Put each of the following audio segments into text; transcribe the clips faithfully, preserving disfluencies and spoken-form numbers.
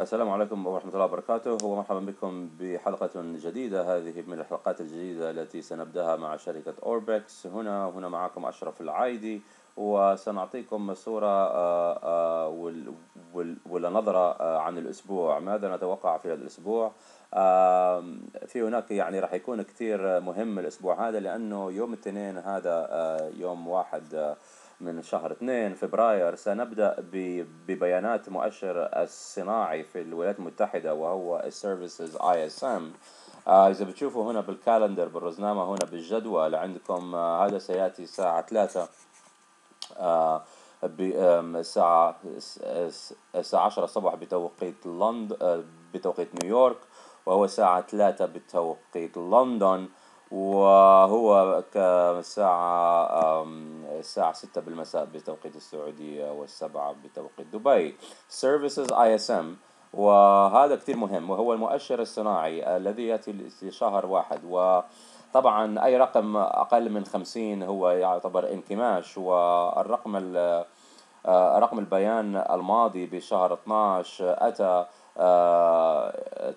السلام عليكم ورحمة الله وبركاته، ومرحبا بكم بحلقة جديدة. هذه من الحلقات الجديدة التي سنبدأها مع شركة أوربكس. هنا هنا معكم أشرف العايدي، وسنعطيكم صورة ونظرة عن الأسبوع، ماذا نتوقع في هذا الأسبوع. في هناك يعني راح يكون كثير مهم الأسبوع هذا، لأنه يوم الاثنين هذا يوم واحد من شهر اثنين فبراير سنبدأ ببيانات مؤشر الصناعي في الولايات المتحدة، وهو Services آي إس إم. آه إذا بتشوفوا هنا بالكالندر بالرزنامة هنا بالجدول عندكم، آه هذا سيأتي الساعة ثلاثة آه الساعة الساعة عشرة الصبح بتوقيت لندن، آه بتوقيت نيويورك، وهو الساعة ثلاثة بتوقيت لندن، وهو الساعة الساعة ستة بالمساء بتوقيت السعودية والسبعة بتوقيت دبي. Services آي إس إم، وهذا كتير مهم، وهو المؤشر الصناعي الذي يأتي لشهر واحد. وطبعا أي رقم أقل من خمسين هو يعتبر انكماش، والرقم رقم البيان الماضي بشهر اثناشر أتى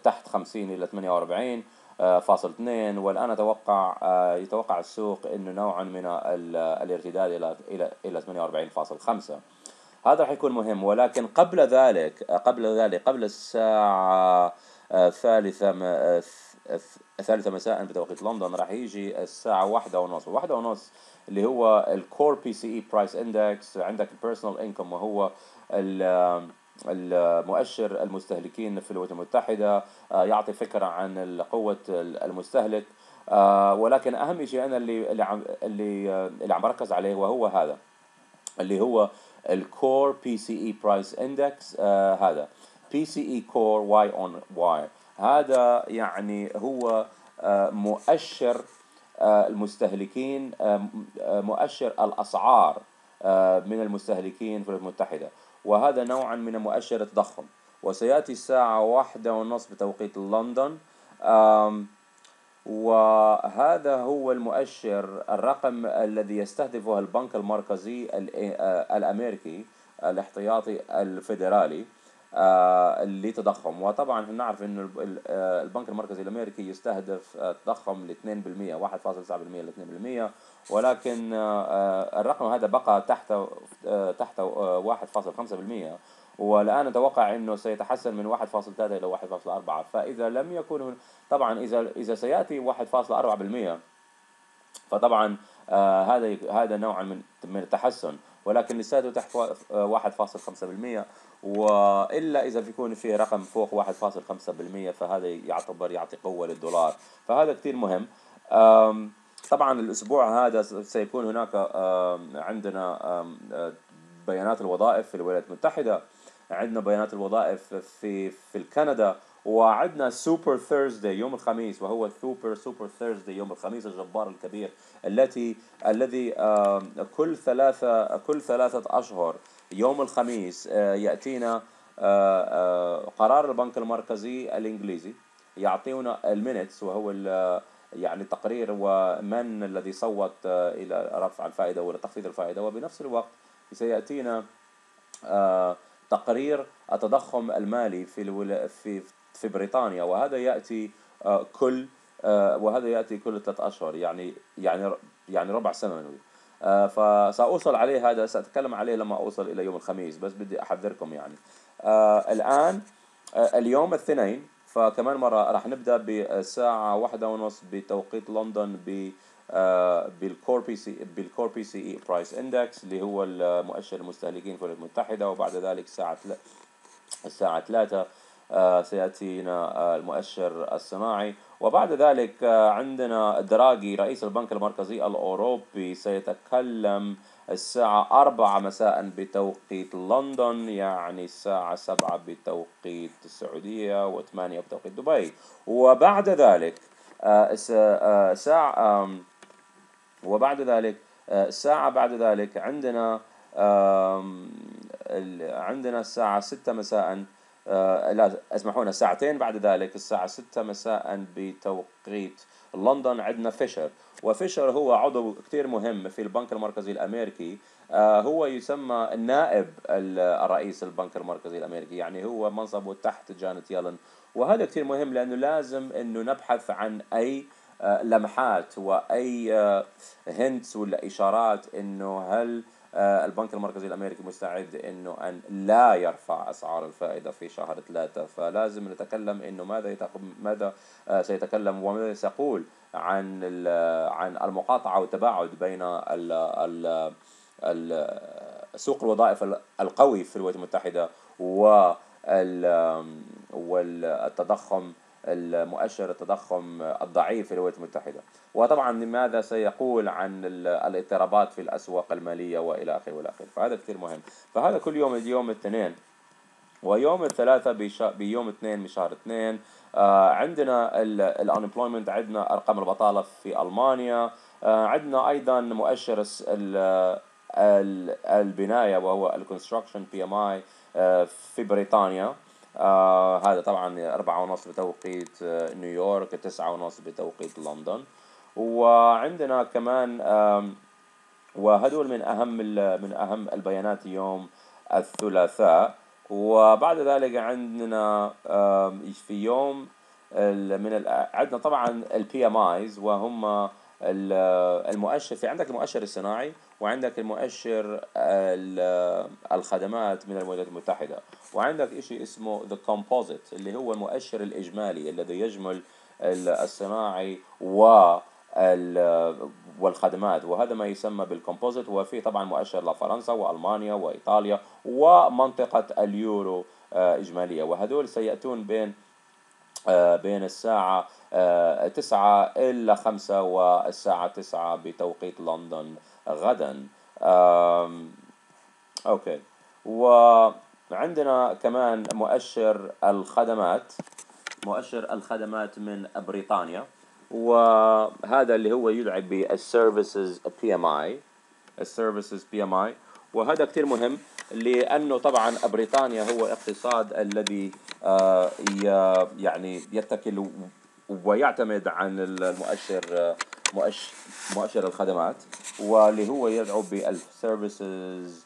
تحت خمسين إلى ثمانية وأربعين فاصل اثنين، والآن أتوقع يتوقع السوق إنه نوعا من الارتداد إلى إلى إلى ثمانية وأربعين فاصل خمسة. هذا راح يكون مهم، ولكن قبل ذلك قبل ذلك قبل الساعة الثالثة الثالثة مساء بتوقيت لندن راح يجي الساعة واحدة ونص واحدة ونص اللي هو الكور بي سي إي برايس إندكس. عندك البيرسونال إنكم، وهو ال المؤشر المستهلكين في الولايات المتحدة، يعطي فكرة عن قوة المستهلك. ولكن أهم شيء أنا اللي اللي عم اللي اللي عم بركز عليه، وهو هذا اللي هو الكور بي سي إي برايس إندكس. هذا بي سي إي كور واي أون واي، هذا يعني هو مؤشر المستهلكين، مؤشر الأسعار من المستهلكين في الولايات المتحدة، وهذا نوعا من مؤشر التضخم، وسيأتي الساعة واحدة ونصف بتوقيت لندن. وهذا هو المؤشر الرقم الذي يستهدفه البنك المركزي الأمريكي الاحتياطي الفيدرالي لتضخم. وطبعا نعرف أن البنك المركزي الأمريكي يستهدف تضخم ل اثنين بالمئة، واحد فاصل سبعة بالمئة ل اثنين بالمئة، ولكن الرقم هذا بقى تحت تحت واحد فاصل خمسة بالمئة، والآن أتوقع أنه سيتحسن من واحد فاصل ثلاثة إلى واحد فاصل أربعة. فإذا لم يكن طبعا إذا إذا سيأتي واحد فاصل أربعة بالمئة فطبعا هذا هذا نوعا من من التحسن، ولكن لساته تحت واحد فاصل خمسة بالمئة، وإلا إذا بيكون فيه رقم فوق واحد فاصل خمسة بالمئة فهذا يعتبر يعطي قوة للدولار، فهذا كتير مهم. طبعا الأسبوع هذا سيكون هناك عندنا بيانات الوظائف في الولايات المتحدة، عندنا بيانات الوظائف في في كندا، وعندنا سوبر ثيرزداي يوم الخميس، وهو سوبر سوبر ثيرزداي يوم الخميس الجبار الكبير التي الذي كل ثلاثة كل ثلاثة أشهر يوم الخميس يأتينا قرار البنك المركزي الإنجليزي، يعطينا المينتس، وهو يعني التقرير ومن الذي صوت إلى رفع الفائدة ولا تخفيض الفائدة. وبنفس الوقت سيأتينا تقرير التضخم المالي في في في بريطانيا، وهذا يأتي كل وهذا يأتي كل ثلاث أشهر، يعني يعني يعني ربع سنوي. آه فسأوصل عليه، هذا سأتكلم عليه لما أوصل إلى يوم الخميس، بس بدي أحذركم يعني. آه الآن آه اليوم الاثنين، فكمان مرة راح نبدأ بالساعة واحدة ونص بتوقيت لندن ب آه بالكور بي سي بالكور بي سي إي برايس إندكس اللي هو المؤشر المستهلكين في الولايات المتحدة. وبعد ذلك الساعة الساعة ثلاثة آه سيأتينا آه المؤشر الصناعي، وبعد ذلك عندنا دراجي رئيس البنك المركزي الأوروبي سيتكلم الساعة أربعة مساء بتوقيت لندن، يعني الساعة سبعة بتوقيت السعودية وثمانية بتوقيت دبي. وبعد ذلك ساعة وبعد ذلك ساعة بعد ذلك عندنا عندنا الساعة ستة مساء، آه لا اسمحونا ساعتين بعد ذلك الساعة ستة مساء بتوقيت لندن عندنا فيشر. وفيشر هو عضو كتير مهم في البنك المركزي الأمريكي، هو يسمى نائب الرئيس البنك المركزي الأمريكي، يعني هو منصبه تحت جانت يلن، وهذا كثير مهم لأنه لازم أنه نبحث عن أي لمحات وأي هنتس ولا إشارات أنه هل البنك المركزي الأمريكي مستعد أنه أن لا يرفع أسعار الفائدة في شهر ثلاثة. فلازم نتكلم أنه ماذا ماذا سيتكلم وماذا سيقول عن عن المقاطعة والتباعد بين ال ال سوق الوظائف القوي في الولايات المتحدة والتضخم المؤشر التضخم الضعيف في الولايات المتحدة، وطبعا ماذا سيقول عن الاضطرابات في الأسواق المالية وإلى آخره وإلى آخره. فهذا كثير مهم. فهذا كل يوم، اليوم الاثنين ويوم الثلاثة بيوم الاثنين من شهر اثنين آه عندنا الانبلويمنت، عندنا أرقام البطالة في ألمانيا، آه عندنا أيضا مؤشر البناية وهو الكونستراكشن بي ام اي في بريطانيا، آه هذا طبعا أربعة ونص بتوقيت نيويورك، تسعة ونص بتوقيت لندن. وعندنا كمان آه وهدول من أهم من أهم البيانات يوم الثلاثاء. وبعد ذلك عندنا آه في يوم من عندنا طبعا البي ام ايز، وهم المؤشر، في عندك المؤشر الصناعي وعندك المؤشر الخدمات من الولايات المتحدة، وعندك شيء اسمه the composite اللي هو المؤشر الإجمالي الذي يجمل الصناعي والخدمات، وهذا ما يسمى بالكومبوزيت. وفيه طبعا مؤشر لفرنسا وألمانيا وإيطاليا ومنطقة اليورو إجمالية، وهذول سيأتون بين بين الساعة تسعة إلى خمسة والساعة تسعة بتوقيت لندن غدا. أوكي، وعندنا كمان مؤشر الخدمات، مؤشر الخدمات من بريطانيا، وهذا اللي هو يدعى بالسيرفيسز بي ام اي، السيرفيسز بي ام اي، وهذا كتير مهم لأنه طبعا بريطانيا هو اقتصاد الذي يعني يتكل ويعتمد عن المؤشر مؤشر الخدمات، واللي هو يدعو بالسيرفيسز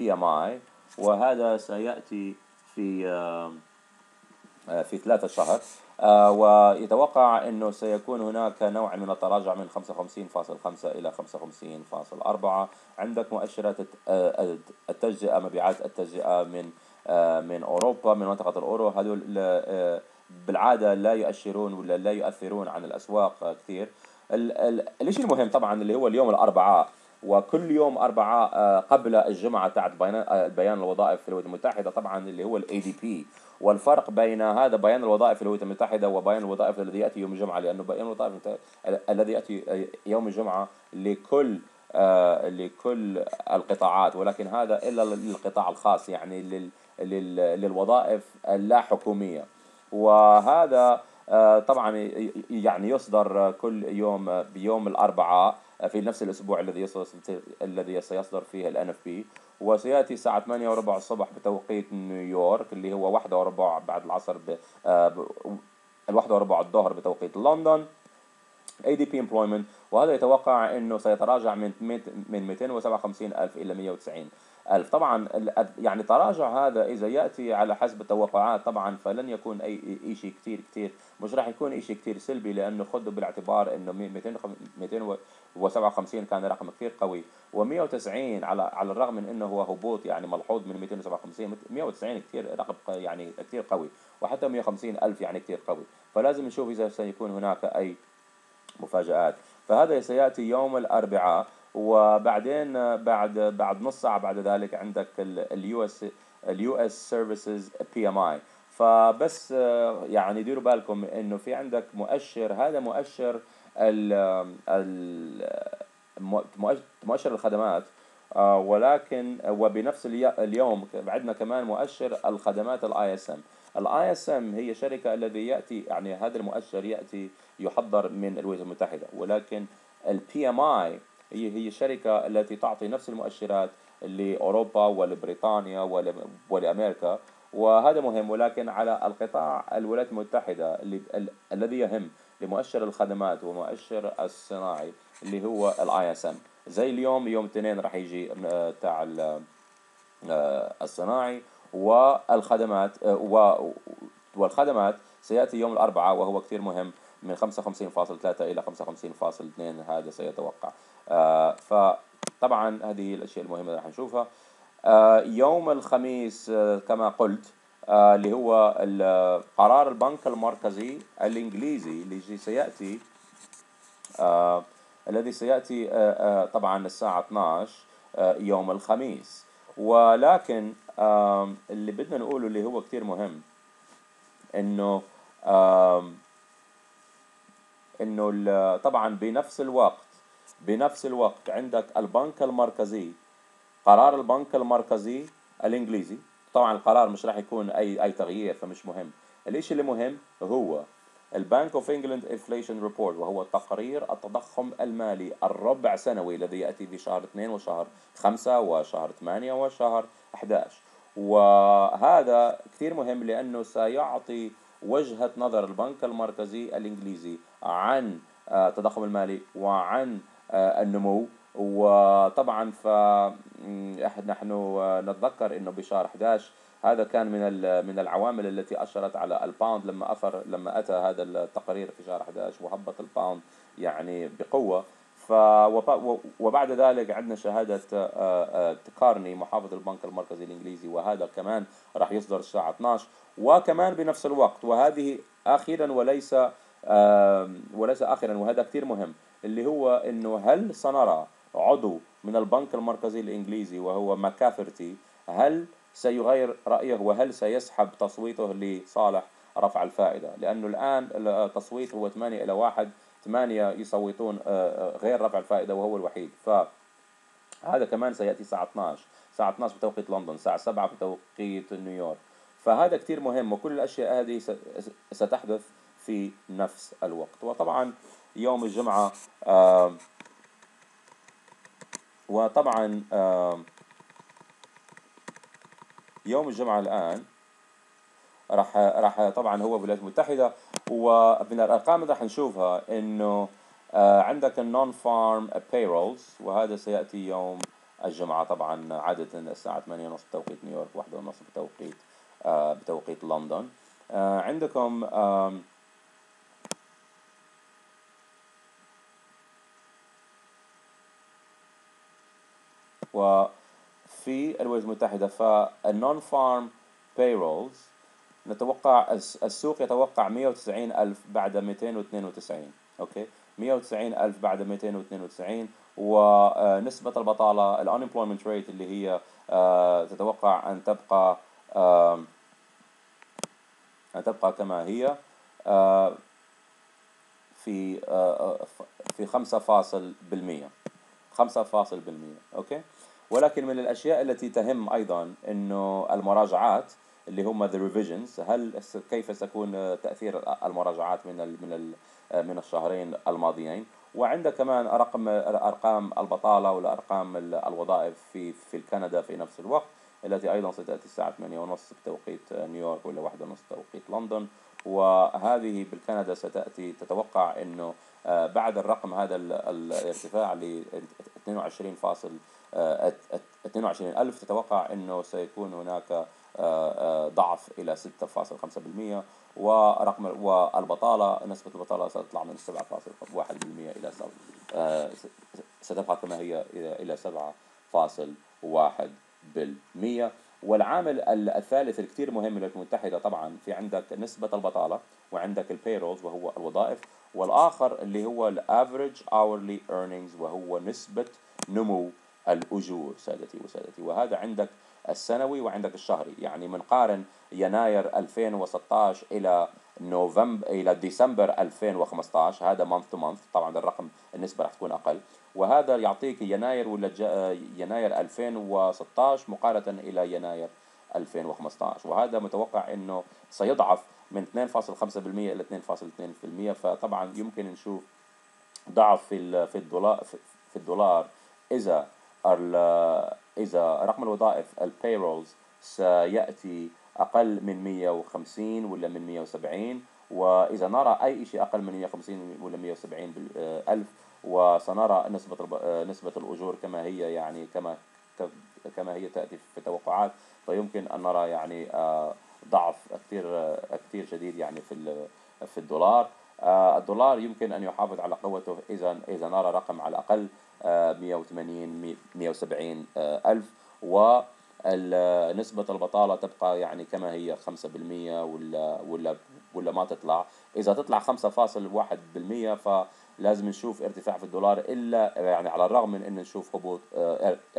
بي ام اي، وهذا سيأتي في في ثلاثة شهر، ويتوقع أنه سيكون هناك نوع من التراجع من خمسة وخمسين فاصلة خمسة إلى خمسة وخمسين فاصلة أربعة. عندك مؤشرات التجزئة، مبيعات التجزئة من من أوروبا، من منطقة الأورو، هذول بالعادة لا يؤشرون ولا لا يؤثرون عن الأسواق كثير. الشيء المهم طبعا اللي هو اليوم الأربعاء، وكل يوم أربعاء قبل الجمعة تاعت بيان الوظائف في الولايات المتحدة طبعا اللي هو ال إيه دي بي، والفرق بين هذا بيان الوظائف في الولايات المتحدة وبيان الوظائف الذي يأتي يوم الجمعة، لأنه بيان الوظائف الذي يأتي يوم الجمعة لكل آه لكل القطاعات، ولكن هذا إلا للقطاع الخاص، يعني لل لل للوظائف اللا حكومية. وهذا آه طبعا يعني يصدر كل يوم بيوم الأربعاء في نفس الأسبوع الذي الذي سيصدر فيه الان اف بي، وسيأتي الساعة ثمانية وربع الصبح بتوقيت نيويورك، اللي هو واحدة وربع بعد العصر ب... الواحدة وربع الظهر بتوقيت لندن إيه دي بي employment، وهذا يتوقع أنه سيتراجع من من مئتين وسبعة وخمسين ألف إلى مئة وتسعين ألف. طبعا يعني تراجع هذا إذا يأتي على حسب التوقعات طبعا، فلن يكون أي شيء كتير كتير، مش راح يكون شيء كتير سلبي، لأنه خذوا بالاعتبار أنه مئتين وسبعة وخمسين كان رقم كتير قوي، ومئة وتسعين على على الرغم من أنه هو هبوط يعني ملحوظ من مئتين وسبعة وخمسين، مئة وتسعين كتير رقم يعني كتير قوي، وحتى مئة وخمسين ألف يعني كتير قوي. فلازم نشوف إذا سيكون هناك أي مفاجآت. فهذا سيأتي يوم الأربعاء، وبعدين بعد بعد نص ساعة بعد ذلك عندك اليو اس اليو اس سيرفيسز بي ام اي. فبس يعني ديروا بالكم انه في عندك مؤشر، هذا مؤشر مؤشر الخدمات، ولكن وبنفس اليوم عندنا كمان مؤشر الخدمات الاي اس ام. الاي اس ام هي شركة الذي يأتي، يعني هذا المؤشر يأتي يحضر من الولايات المتحدة، ولكن البي ام اي هي الشركة التي تعطي نفس المؤشرات لأوروبا ولبريطانيا ولأمريكا، وهذا مهم. ولكن على القطاع الولايات المتحدة الذي يهم لمؤشر الخدمات ومؤشر الصناعي اللي هو الآي إس إم. زي اليوم يوم الاثنين راح يجي تاع الصناعي والخدمات، والخدمات سيأتي يوم الأربعاء وهو كثير مهم من خمسة وخمسين فاصلة ثلاثة إلى خمسة وخمسين فاصلة اثنين، هذا سيتوقع. فطبعا هذه الأشياء المهمة اللي راح نشوفها. يوم الخميس كما قلت اللي هو قرار البنك المركزي الإنجليزي اللي سيأتي الذي سيأتي طبعا الساعة اثنعش يوم الخميس، ولكن اللي بدنا نقوله اللي هو كتير مهم انه انه طبعا بنفس الوقت بنفس الوقت عندك البنك المركزي، قرار البنك المركزي الانجليزي. طبعا القرار مش راح يكون اي اي تغيير فمش مهم، الاشي اللي مهم هو البنك اوف انجلند انفليشن ريبورت، وهو تقرير التضخم المالي الربع سنوي الذي ياتي في شهر اثنين وشهر خمسة وشهر ثمانية وشهر احد عشر، وهذا كثير مهم لانه سيعطي وجهة نظر البنك المركزي الانجليزي عن التضخم المالي وعن النمو. وطبعا فنحن نتذكر انه بشهر احد عشر هذا كان من من العوامل التي أشرت على الباوند لما أثر لما أتى هذا التقرير في شهر احد عشر وهبط الباوند يعني بقوة. ف وبعد ذلك عندنا شهادة تكارني محافظ البنك المركزي الإنجليزي، وهذا كمان راح يصدر الساعة اثنعش وكمان بنفس الوقت. وهذه أخيرا وليس وليس أخيرا، وهذا كتير مهم، اللي هو إنه هل سنرى عضو من البنك المركزي الإنجليزي وهو ماكافرتي هل سيغير رأيه وهل سيسحب تصويته لصالح رفع الفائدة؟ لأنه الآن التصويت هو ثمانية إلى واحد، ثمانية يصوتون غير رفع الفائدة وهو الوحيد. فهذا كمان سيأتي الساعة اثنعش، الساعة اثنعش بتوقيت لندن، الساعة سبعة بتوقيت نيويورك. فهذا كتير مهم، وكل الأشياء هذه ستحدث في نفس الوقت. وطبعا يوم الجمعة آه وطبعا آه يوم الجمعة الآن راح راح طبعا هو الولايات المتحدة، ومن الأرقام اللي راح نشوفها إنه عندك النون فارم بايرولز، وهذا سيأتي يوم الجمعة طبعا عادة الساعة ثمانية ونصف بتوقيت نيويورك، واحدة ونصف بتوقيت بتوقيت لندن. عندكم و في الولايات المتحدة فالنون فارم بايرولز نتوقع السوق يتوقع مئة وتسعين ألف بعد مئتين واثنين وتسعين، أوكي مئة وتسعين ألف بعد مئتين واثنين وتسعين. ونسبة البطالة الانemployment ريت اللي هي تتوقع أن تبقى أن تبقى كما هي في في خمسة فاصل بالمئة خمسة فاصل بالمئة أوكي. ولكن من الأشياء التي تهم أيضاً إنه المراجعات اللي هم the revisions، هل كيف سيكون تأثير المراجعات من ال من ال من الشهرين الماضيين. وعندك كمان رقم أرقام البطالة والأرقام الوظائف في في كندا في نفس الوقت، التي أيضاً ستأتي الساعة ثمانية ونصف بتوقيت نيويورك ولا واحدة ونصف بتوقيت لندن. وهذه بالكندا ستأتي تتوقع إنه بعد الرقم هذا الارتفاع ل اثنين وعشرين فاصل اثنين وعشرين ألف تتوقع أنه سيكون هناك ضعف إلى ستة فاصل خمسة بالمئة، ورقم والبطالة نسبة البطالة ستطلع من سبعة فاصل واحد بالمئة إلى ستبقى كما هي إلى سبعة فاصل واحد بالمئة. والعامل الثالث الكثير مهم للولايات المتحدة طبعا في عندك نسبة البطالة وعندك البيرولز وهو الوظائف، والآخر اللي هو الأفريج أورلي إيرنينجز وهو نسبة نمو الأجور سادتي وسادتي. وهذا عندك السنوي وعندك الشهري، يعني من قارن يناير ألفين وستة عشر إلى نوفمبر إلى ديسمبر ألفين وخمسة عشر، هذا month to month. طبعا الرقم النسبة راح تكون أقل، وهذا يعطيك يناير ولا يناير ألفين وستة عشر مقارنة إلى يناير ألفين وخمسة عشر، وهذا متوقع أنه سيضعف من اثنين فاصل خمسة بالمئة إلى اثنين فاصل اثنين بالمئة. فطبعا يمكن نشوف ضعف في في الدولار في الدولار إذا إذا رقم الوظائف البيرولز سيأتي أقل من مئة وخمسين ولا من مئة وسبعين، وإذا نرى أي شيء أقل من مئة وخمسين ولا مئة وسبعين ألف وسنرى نسبة نسبة الأجور كما هي يعني كما كما هي تأتي في التوقعات. فيمكن أن نرى يعني ضعف كثير كثير شديد يعني في في الدولار. الدولار يمكن أن يحافظ على قوته إذا إذا نرى رقم على الأقل مئة وثمانين مئة وسبعين ألف، ونسبة البطالة تبقى يعني كما هي خمسة بالمئة ولا ولا ولا ما تطلع. إذا تطلع خمسة فاصلة واحد بالمئة فلازم نشوف ارتفاع في الدولار، إلا يعني على الرغم من أن نشوف هبوط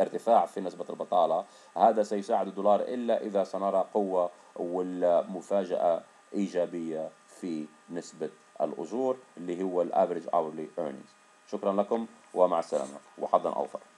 ارتفاع في نسبة البطالة، هذا سيساعد الدولار إلا إذا سنرى قوة والمفاجأة إيجابية في نسبة الأجور اللي هو الأفريج أورلي إيرنينجز. شكرا لكم ومع السلامة وحظا أوفر.